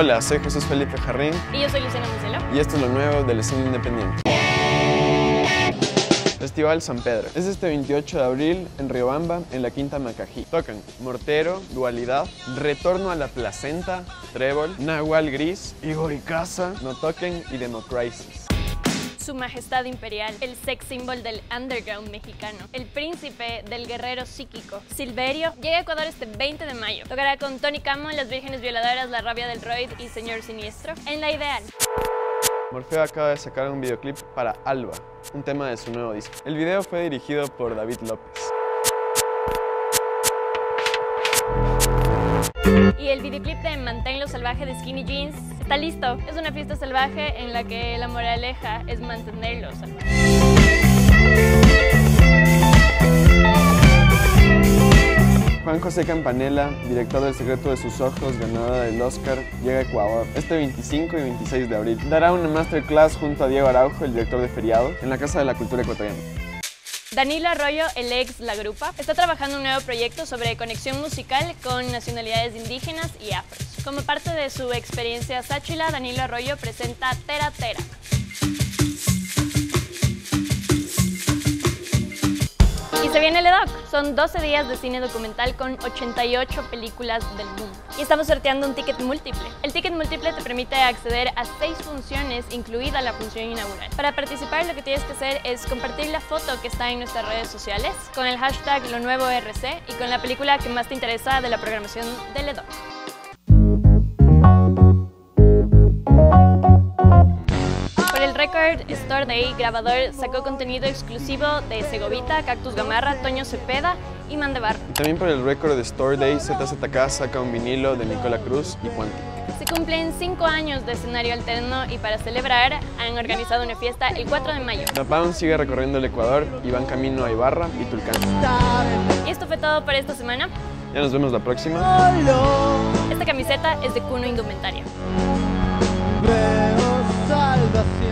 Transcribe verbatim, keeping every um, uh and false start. Hola, soy José Felipe Jarrín. Y yo soy Luciana Mucelo. Y esto es lo nuevo de Lesión Independiente. Festival San Pedro. Es este veintiocho de abril en Riobamba, en la Quinta Macají. Tocan Mortero, Dualidad, Retorno a la Placenta, Trébol, Nahual Gris, Igor Icaza, No Toquen y Democrisis. Su Majestad Imperial, el sex symbol del underground mexicano, el príncipe del guerrero psíquico, Silverio, llega a Ecuador este veinte de mayo. Tocará con Tony Camo, Las Vírgenes Violadoras, La Rabia del Roid y Señor Siniestro en La Ideal. Morfeo acaba de sacar un videoclip para Alba, un tema de su nuevo disco. El video fue dirigido por David López. Y el videoclip de Mantén lo Salvaje de Skinny Jeans está listo. Es una fiesta salvaje en la que la moraleja es mantenerlo salvaje. Juan José Campanella, director del Secreto de sus Ojos, ganadora del Oscar, llega a Ecuador este veinticinco y veintiséis de abril. Dará una masterclass junto a Diego Araujo, el director de Feriado, en la Casa de la Cultura Ecuatoriana. Danilo Arroyo, el ex La Grupa, está trabajando un nuevo proyecto sobre conexión musical con nacionalidades indígenas y afros. Como parte de su experiencia Sáchila, Danilo Arroyo presenta Tera Tera. Y se viene el E D O C. Son doce días de cine documental con ochenta y ocho películas del mundo. Y estamos sorteando un ticket múltiple. El ticket múltiple te permite acceder a seis funciones, incluida la función inaugural. Para participar, lo que tienes que hacer es compartir la foto que está en nuestras redes sociales con el hashtag Lo Nuevo R C y con la película que más te interesa de la programación del E D O C. Record Store Day Grabador sacó contenido exclusivo de Segovita, Cactus Gamarra, Toño Cepeda y Man de Barro. También por el Record Store Day, Z Z K saca un vinilo de Nicola Cruz y Quantic. Se cumplen cinco años de Escenario Alterno y para celebrar han organizado una fiesta el cuatro de mayo. Da Pawn sigue recorriendo el Ecuador y van camino a Ibarra y Tulcán. Y esto fue todo por esta semana. Ya nos vemos la próxima. Esta camiseta es de Cuno Indumentaria. Veo salvación.